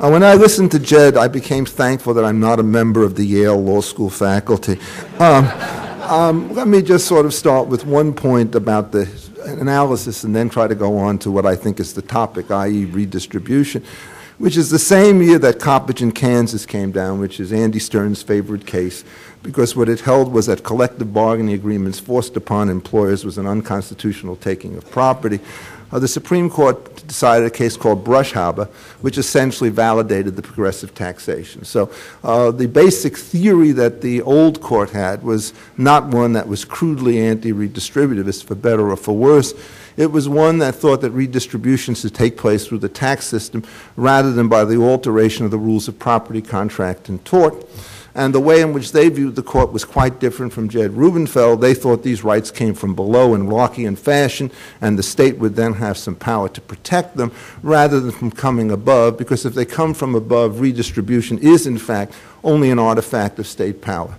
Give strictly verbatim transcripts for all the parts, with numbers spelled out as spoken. Uh, when I listened to Jed, I became thankful that I'm not a member of the Yale Law School faculty. Um, um, let me just sort of start with one point about the analysis and then try to go on to what I think is the topic, that is redistribution, which is the same year that Coppage in Kansas came down, which is Andy Stern's favorite case, because what it held was that collective bargaining agreements forced upon employers was an unconstitutional taking of property. Uh, the Supreme Court decided a case called Brushaber, which essentially validated the progressive taxation. So uh, the basic theory that the old court had was not one that was crudely anti-redistributivist, for better or for worse. It was one that thought that redistribution should take place through the tax system rather than by the alteration of the rules of property, contract, and tort. And the way in which they viewed the court was quite different from Jed Rubenfeld. They thought these rights came from below in Lockean fashion, and the state would then have some power to protect them rather than from coming above, because if they come from above, redistribution is, in fact, only an artifact of state power.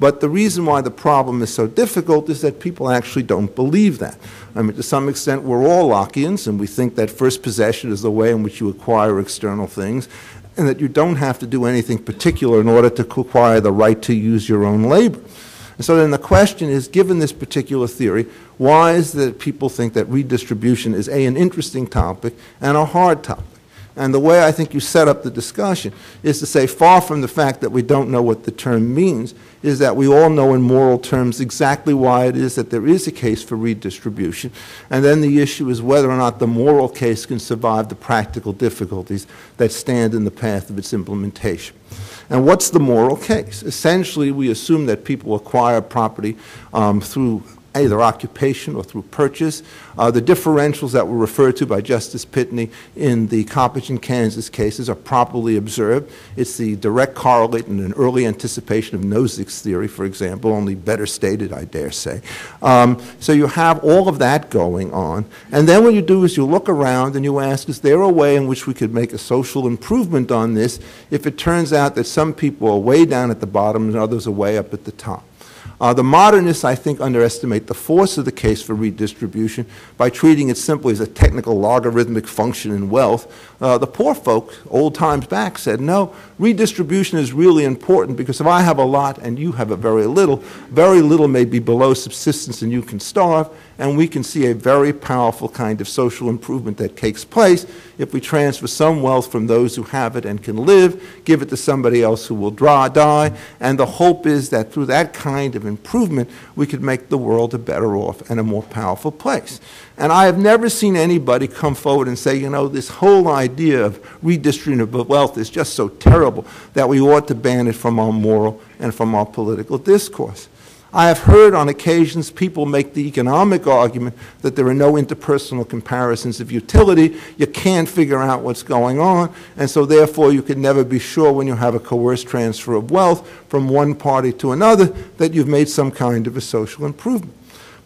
But the reason why the problem is so difficult is that people actually don't believe that. I mean, to some extent, we're all Lockeans, and we think that first possession is the way in which you acquire external things, and that you don't have to do anything particular in order to acquire the right to use your own labor. And so then the question is, given this particular theory, why is it that people think that redistribution is, A, an interesting topic and a hard topic? And the way I think you set up the discussion is to say, far from the fact that we don't know what the term means, is that we all know in moral terms exactly why it is that there is a case for redistribution. And then the issue is whether or not the moral case can survive the practical difficulties that stand in the path of its implementation. And what's the moral case? Essentially, we assume that people acquire property um, through either occupation or through purchase. Uh, the differentials that were referred to by Justice Pitney in the Coppage in Kansas cases are properly observed. It's the direct correlate and an early anticipation of Nozick's theory, for example, only better stated, I dare say. Um, so you have all of that going on. And then what you do is you look around and you ask, is there a way in which we could make a social improvement on this if it turns out that some people are way down at the bottom and others are way up at the top? Uh, the modernists, I think, underestimate the force of the case for redistribution by treating it simply as a technical logarithmic function in wealth. Uh, the poor folk, old times back, said, no, redistribution is really important because if I have a lot and you have a very little, very little may be below subsistence and you can starve, and we can see a very powerful kind of social improvement that takes place if we transfer some wealth from those who have it and can live, give it to somebody else who will draw, die, and the hope is that through that kind of improvement, we could make the world a better off and a more powerful place. And I have never seen anybody come forward and say, you know, this whole idea of redistributing of wealth is just so terrible that we ought to ban it from our moral and from our political discourse. I have heard on occasions people make the economic argument that there are no interpersonal comparisons of utility. You can't figure out what's going on, and so therefore you can never be sure when you have a coerced transfer of wealth from one party to another that you've made some kind of a social improvement.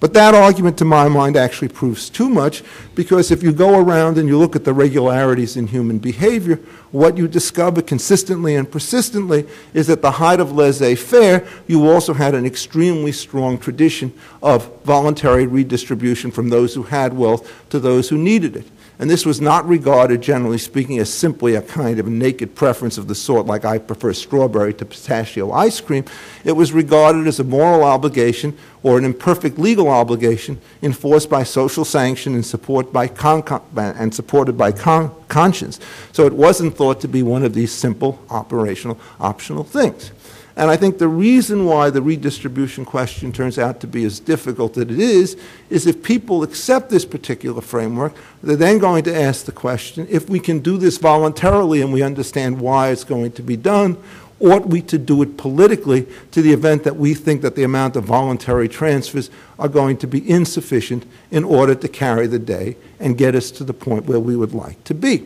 But that argument, to my mind, actually proves too much, because if you go around and you look at the regularities in human behavior, what you discover consistently and persistently is that the height of laissez-faire, you also had an extremely strong tradition of voluntary redistribution from those who had wealth to those who needed it. And this was not regarded, generally speaking, as simply a kind of naked preference of the sort, like I prefer strawberry to pistachio ice cream. It was regarded as a moral obligation or an imperfect legal obligation enforced by social sanction and, support by con con and supported by con conscience. So it wasn't thought to be one of these simple, operational, optional things. And I think the reason why the redistribution question turns out to be as difficult as it is, is if people accept this particular framework, they're then going to ask the question, if we can do this voluntarily and we understand why it's going to be done, ought we to do it politically to the event that we think that the amount of voluntary transfers are going to be insufficient in order to carry the day and get us to the point where we would like to be?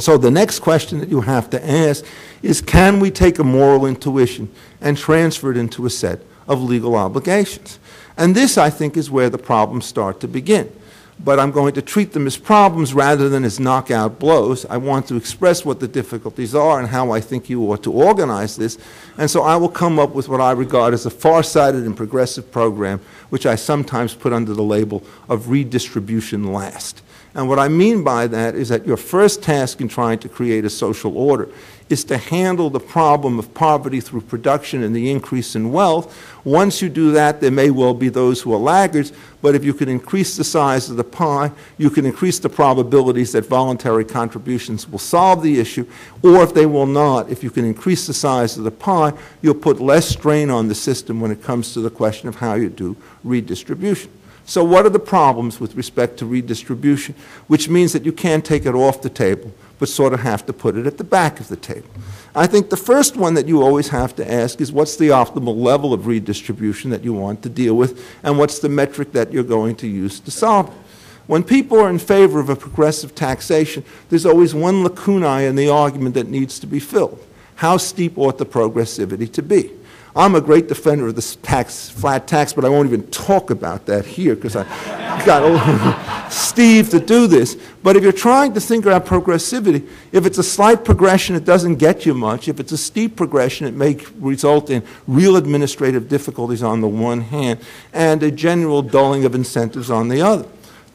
So the next question that you have to ask is, can we take a moral intuition and transfer it into a set of legal obligations? And this, I think, is where the problems start to begin. But I'm going to treat them as problems rather than as knockout blows. I want to express what the difficulties are and how I think you ought to organize this. And so I will come up with what I regard as a far-sighted and progressive program, which I sometimes put under the label of redistribution last. And what I mean by that is that your first task in trying to create a social order is to handle the problem of poverty through production and the increase in wealth. Once you do that, there may well be those who are laggards, but if you can increase the size of the pie, you can increase the probabilities that voluntary contributions will solve the issue, or if they will not, if you can increase the size of the pie, you'll put less strain on the system when it comes to the question of how you do redistribution. So what are the problems with respect to redistribution? Which means that you can't take it off the table, but sort of have to put it at the back of the table. I think the first one that you always have to ask is what's the optimal level of redistribution that you want to deal with, and what's the metric that you're going to use to solve it. When people are in favor of a progressive taxation, there's always one lacunae in the argument that needs to be filled. How steep ought the progressivity to be? I'm a great defender of the tax, flat tax, but I won't even talk about that here because I got old Steve to do this. But if you're trying to think about progressivity, if it's a slight progression, it doesn't get you much. If it's a steep progression, it may result in real administrative difficulties on the one hand and a general dulling of incentives on the other.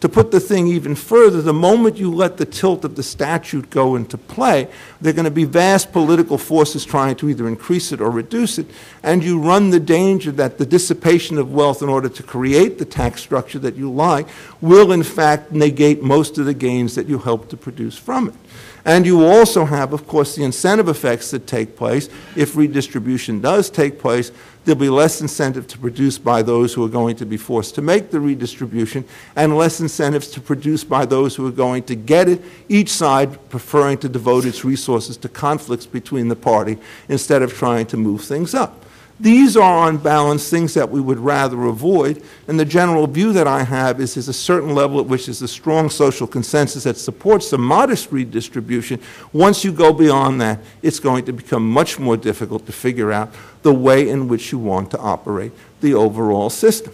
To put the thing even further, the moment you let the tilt of the statute go into play, there are going to be vast political forces trying to either increase it or reduce it, and you run the danger that the dissipation of wealth in order to create the tax structure that you like will in fact negate most of the gains that you help to produce from it. And you also have, of course, the incentive effects that take place. If redistribution does take place, there'll be less incentive to produce by those who are going to be forced to make the redistribution and less incentives to produce by those who are going to get it, each side preferring to devote its resources to conflicts between the party instead of trying to move things up. These are, on balance, things that we would rather avoid, and the general view that I have is there's a certain level at which there's a strong social consensus that supports a modest redistribution. Once you go beyond that, it's going to become much more difficult to figure out the way in which you want to operate the overall system.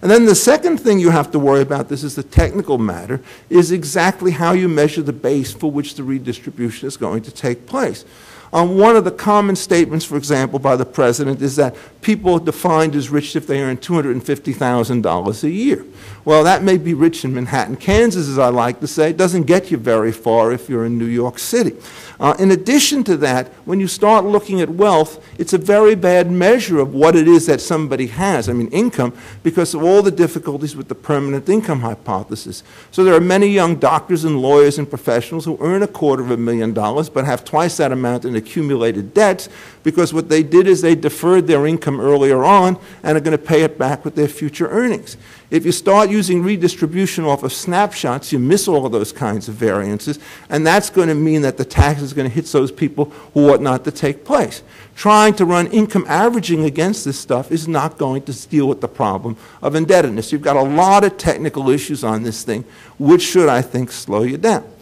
And then the second thing you have to worry about, this is the technical matter, is exactly how you measure the base for which the redistribution is going to take place. Um, one of the common statements, for example, by the president is that people are defined as rich if they earn two hundred fifty thousand dollars a year. Well, that may be rich in Manhattan, Kansas, as I like to say. It doesn't get you very far if you're in New York City. Uh, in addition to that, when you start looking at wealth, it's a very bad measure of what it is that somebody has, I mean income, because of all the difficulties with the permanent income hypothesis. So there are many young doctors and lawyers and professionals who earn a quarter of a million dollars but have twice that amount in accumulated debts because what they did is they deferred their income earlier on and are going to pay it back with their future earnings. If you start using redistribution off of snapshots, you miss all of those kinds of variances, and that's going to mean that the tax is going to hit those people who ought not to take place. Trying to run income averaging against this stuff is not going to deal with the problem of indebtedness. You've got a lot of technical issues on this thing, which should, I think, slow you down.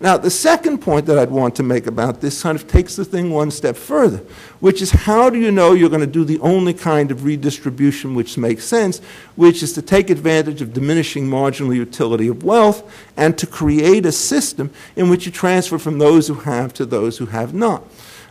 Now, the second point that I'd want to make about this kind of takes the thing one step further, which is how do you know you're going to do the only kind of redistribution which makes sense, which is to take advantage of diminishing marginal utility of wealth and to create a system in which you transfer from those who have to those who have not.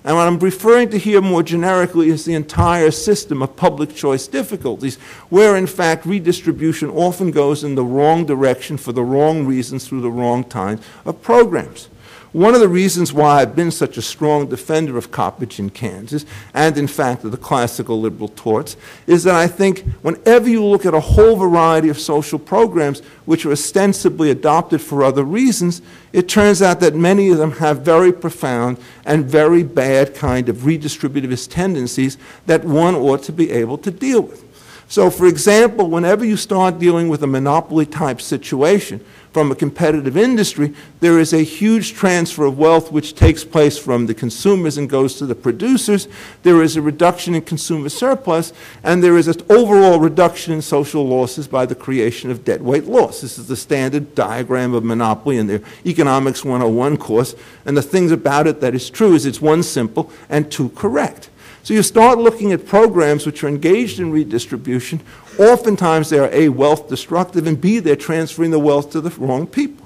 And what I'm referring to here more generically is the entire system of public choice difficulties, where in fact redistribution often goes in the wrong direction for the wrong reasons through the wrong time of programs. One of the reasons why I've been such a strong defender of Coppage in Kansas, and in fact of the classical liberal torts, is that I think whenever you look at a whole variety of social programs which are ostensibly adopted for other reasons, it turns out that many of them have very profound and very bad kind of redistributivist tendencies that one ought to be able to deal with. So, for example, whenever you start dealing with a monopoly-type situation from a competitive industry, there is a huge transfer of wealth which takes place from the consumers and goes to the producers. There is a reduction in consumer surplus, and there is an overall reduction in social losses by the creation of debt weight loss. This is the standard diagram of monopoly in their Economics one oh one course, and the things about it that is true is it's one, simple, and two, correct. So you start looking at programs which are engaged in redistribution. Oftentimes they are A, wealth destructive, and B, they're transferring the wealth to the wrong people.